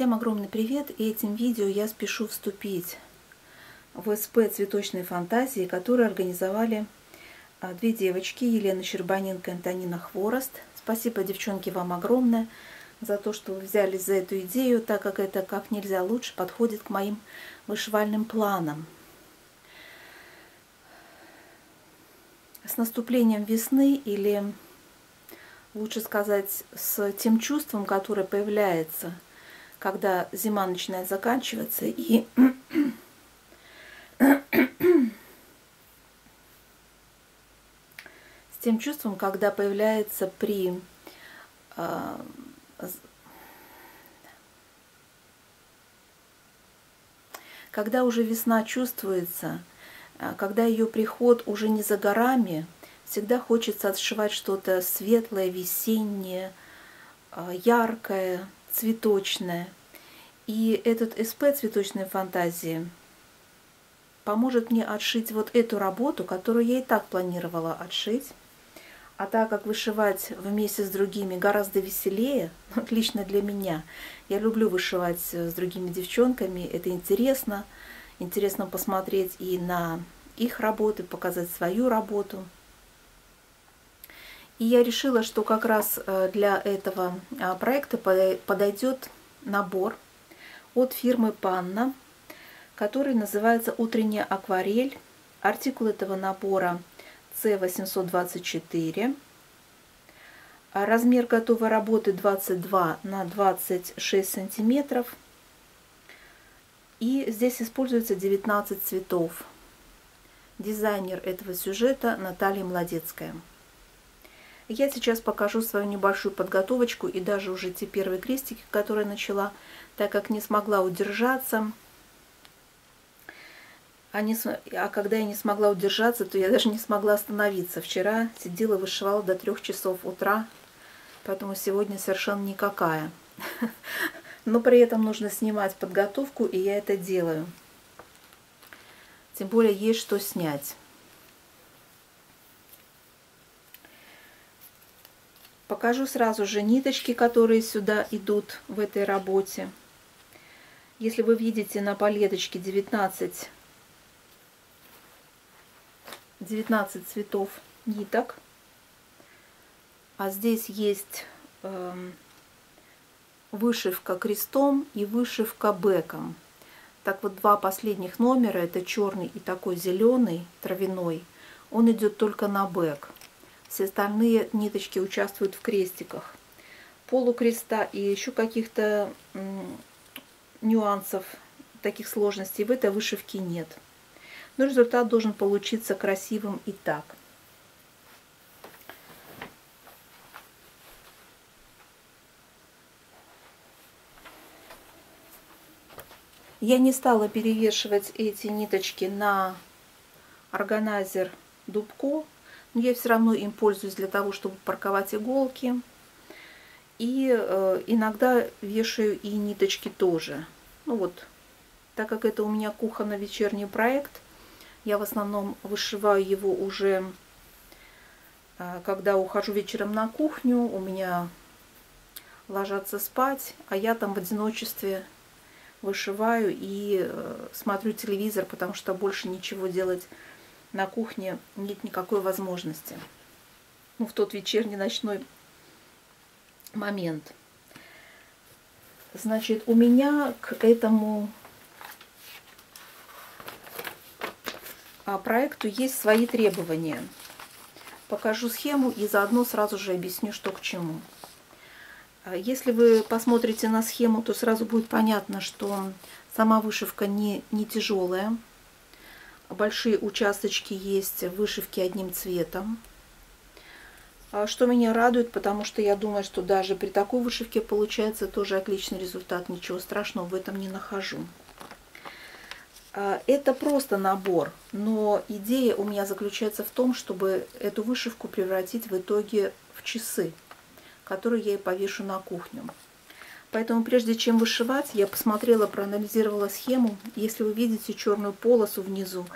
Всем огромный привет! И этим видео я спешу вступить в СП «Цветочные фантазии», которые организовали две девочки, Елена Щербаненко и Антонина Хворост. Спасибо, девчонки, вам огромное за то, что вы взялись за эту идею, так как это как нельзя лучше подходит к моим вышивальным планам. С наступлением весны, или лучше сказать, с тем чувством, которое появляется, когда зима начинает заканчиваться, и с тем чувством, когда появляется при когда уже весна чувствуется, когда ее приход уже не за горами, всегда хочется отшивать что-то светлое, весеннее, яркое, цветочная. И этот СП «Цветочные фантазии» поможет мне отшить вот эту работу, которую я и так планировала отшить. А так как вышивать вместе с другими гораздо веселее, отлично для меня. Я люблю вышивать с другими девчонками, это интересно. Интересно посмотреть и на их работы, показать свою работу. И я решила, что как раз для этого проекта подойдет набор от фирмы Панна, который называется «Утренняя акварель». Артикул этого набора Ц-824. Размер готовой работы 22 на 26 сантиметров. И здесь используется 19 цветов. Дизайнер этого сюжета Наталья Младецкая. Я сейчас покажу свою небольшую подготовочку и даже уже те первые крестики, которые начала, так как не смогла удержаться. А когда я не смогла удержаться, то я даже не смогла остановиться. Вчера сидела, вышивала до 3 часов утра, поэтому сегодня совершенно никакая. Но при этом нужно снимать подготовку, и я это делаю. Тем более есть что снять. Покажу сразу же ниточки, которые сюда идут в этой работе. Если вы видите на палеточке 19 цветов ниток, а здесь есть вышивка крестом и вышивка бэком. Так вот, два последних номера, это черный и такой зеленый, травяной, он идет только на бэк. Все остальные ниточки участвуют в крестиках. Полукреста и еще каких-то нюансов, таких сложностей в этой вышивке нет. Но результат должен получиться красивым и так. Я не стала перевешивать эти ниточки на органайзер Дубко. Но я все равно им пользуюсь для того, чтобы парковать иголки. И иногда вешаю и ниточки тоже. Ну вот, так как это у меня кухонно-вечерний проект, я в основном вышиваю его уже, когда ухожу вечером на кухню, у меня ложатся спать, а я там в одиночестве вышиваю и смотрю телевизор, потому что больше ничего делать на кухне нет никакой возможности. Ну, в тот вечерний, ночной момент. Значит, у меня к этому проекту есть свои требования. Покажу схему и заодно сразу же объясню, что к чему. Если вы посмотрите на схему, то сразу будет понятно, что сама вышивка не тяжелая. Большие участочки есть вышивки одним цветом, что меня радует, потому что я думаю, что даже при такой вышивке получается тоже отличный результат. Ничего страшного в этом не нахожу. Это просто набор, но идея у меня заключается в том, чтобы эту вышивку превратить в итоге в часы, которые я и повешу на кухню. Поэтому прежде чем вышивать, я посмотрела, проанализировала схему. Если вы видите черную полосу внизу,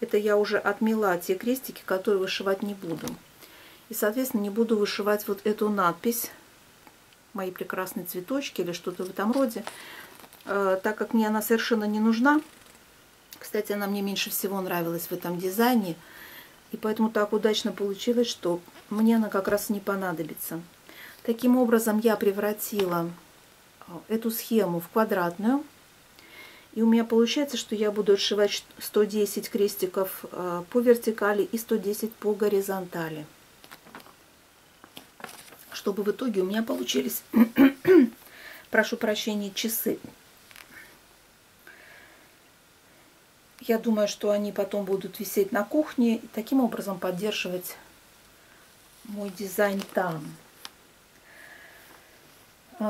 это я уже отмела те крестики, которые вышивать не буду. И, соответственно, не буду вышивать вот эту надпись «Мои прекрасные цветочки» или что-то в этом роде. так как мне она совершенно не нужна. Кстати, она мне меньше всего нравилась в этом дизайне. И поэтому так удачно получилось, что мне она как раз не понадобится. Таким образом, я превратила эту схему в квадратную. И у меня получается, что я буду отшивать 110 крестиков по вертикали и 110 по горизонтали. Чтобы в итоге у меня получились, прошу прощения, часы. Я думаю, что они потом будут висеть на кухне и таким образом поддерживать мой дизайн там.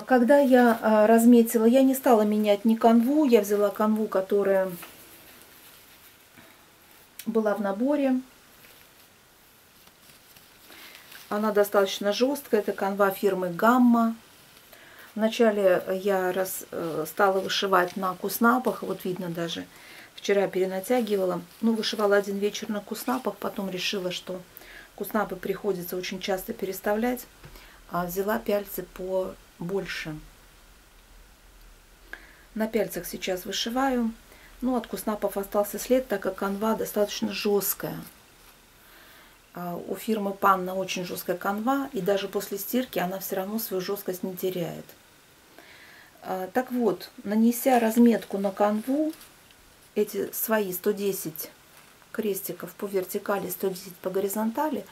Когда я разметила, я не стала менять ни канву. Я взяла канву, которая была в наборе. Она достаточно жесткая. Это канва фирмы Гамма. Вначале я стала вышивать на куснапах. Вот видно даже. Вчера перенатягивала. Ну, вышивала один вечер на куснапах. Потом решила, что куснапы приходится очень часто переставлять. А взяла пяльцы побольше. На пяльцах сейчас вышиваю. Ну, от куснапов остался след, так как канва достаточно жесткая. У фирмы Панна очень жесткая канва, и даже после стирки она все равно свою жесткость не теряет. Так вот, нанеся разметку на канву, эти свои 110 крестиков по вертикали, 110 по горизонтали,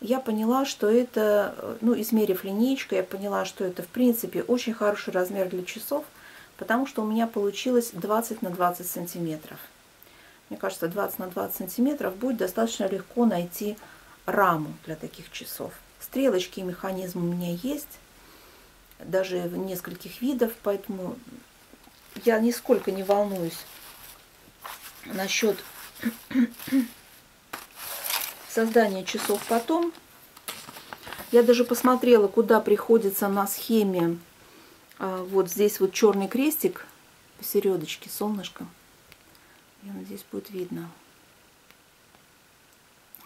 я поняла, что это, ну, измерив линейкой, я поняла, что это, в принципе, очень хороший размер для часов, потому что у меня получилось 20 на 20 сантиметров. Мне кажется, 20 на 20 сантиметров будет достаточно легко найти раму для таких часов. Стрелочки и механизм у меня есть, даже в нескольких видах, поэтому я нисколько не волнуюсь насчет создание часов потом. Я даже посмотрела, куда приходится на схеме вот здесь вот черный крестик посередочке, солнышко. Я надеюсь, будет видно.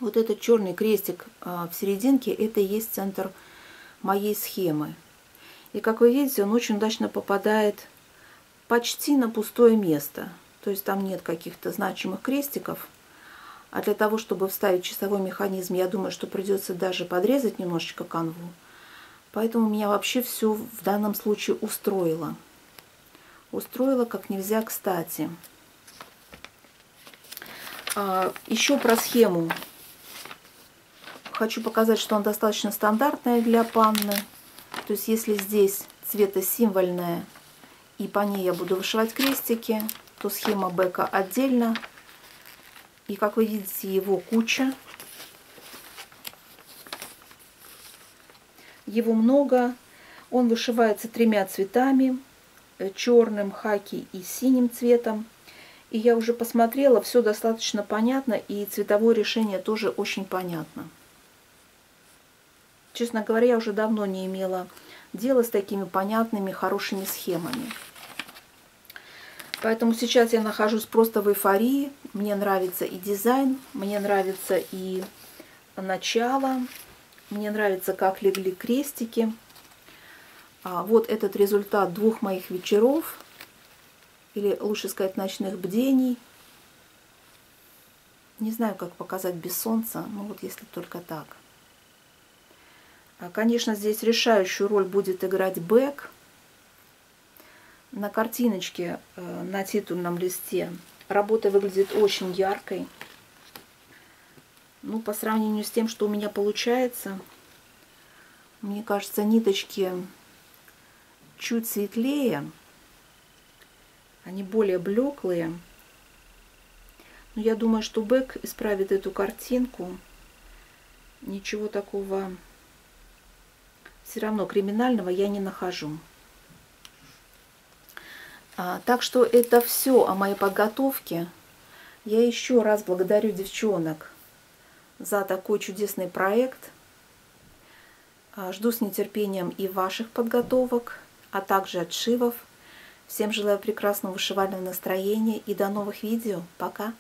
Вот этот черный крестик в серединке, это и есть центр моей схемы. И как вы видите, он очень удачно попадает почти на пустое место. То есть там нет каких-то значимых крестиков. А для того, чтобы вставить часовой механизм, я думаю, что придется даже подрезать немножечко канву. Поэтому меня вообще все в данном случае устроило. Устроило как нельзя кстати. Еще про схему. Хочу показать, что она достаточно стандартная для Панны. То есть если здесь цветосимвольная, и по ней я буду вышивать крестики, то схема Бека отдельно. И, как вы видите, его куча. Его много. Он вышивается тремя цветами. Черным, хаки и синим цветом. И я уже посмотрела, все достаточно понятно. И цветовое решение тоже очень понятно. Честно говоря, я уже давно не имела дела с такими понятными, хорошими схемами. Поэтому сейчас я нахожусь просто в эйфории. Мне нравится и дизайн, мне нравится и начало, мне нравится, как легли крестики. Вот этот результат двух моих вечеров, или лучше сказать, ночных бдений. Не знаю, как показать без солнца, ну вот если только так. Конечно, здесь решающую роль будет играть бэк. На картиночке, на титульном листе, работа выглядит очень яркой. Ну, по сравнению с тем, что у меня получается, мне кажется, ниточки чуть светлее, они более блеклые. Но я думаю, что бэк исправит эту картинку. Ничего такого все равно криминального я не нахожу. Так что это все о моей подготовке. Я еще раз благодарю девчонок за такой чудесный проект. Жду с нетерпением и ваших подготовок, а также отшивов. Всем желаю прекрасного вышивального настроения и до новых видео. Пока!